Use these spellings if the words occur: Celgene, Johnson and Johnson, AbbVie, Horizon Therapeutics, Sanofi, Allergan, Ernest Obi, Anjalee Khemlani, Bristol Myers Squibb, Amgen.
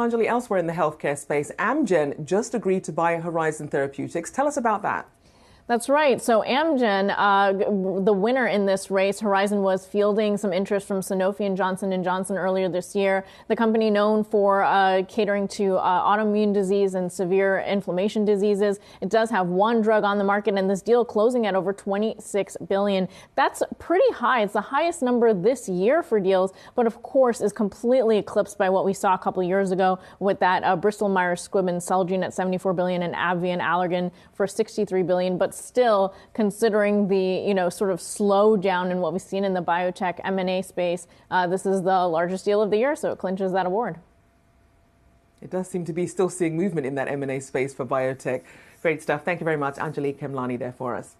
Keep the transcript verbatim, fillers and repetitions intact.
Anjalee, elsewhere in the healthcare space, Amgen just agreed to buy Horizon Therapeutics. Tell us about that. That's right. So Amgen, uh, the winner in this race, Horizon was fielding some interest from Sanofi and Johnson and Johnson earlier this year. The company known for uh, catering to uh, autoimmune disease and severe inflammation diseases. It does have one drug on the market, and this deal closing at over twenty-six billion dollars. That's pretty high. It's the highest number this year for deals, but of course is completely eclipsed by what we saw a couple years ago with that uh, Bristol Myers Squibb and Celgene at seventy-four billion dollars and AbbVie and Allergan for sixty-three billion dollars. But still, considering the, you know, sort of slowdown in what we've seen in the biotech M and A space, uh, this is the largest deal of the year, so it clinches that award. It does seem to be still seeing movement in that M and A space for biotech. Great stuff. Thank you very much, Anjalee Khemlani, there for us.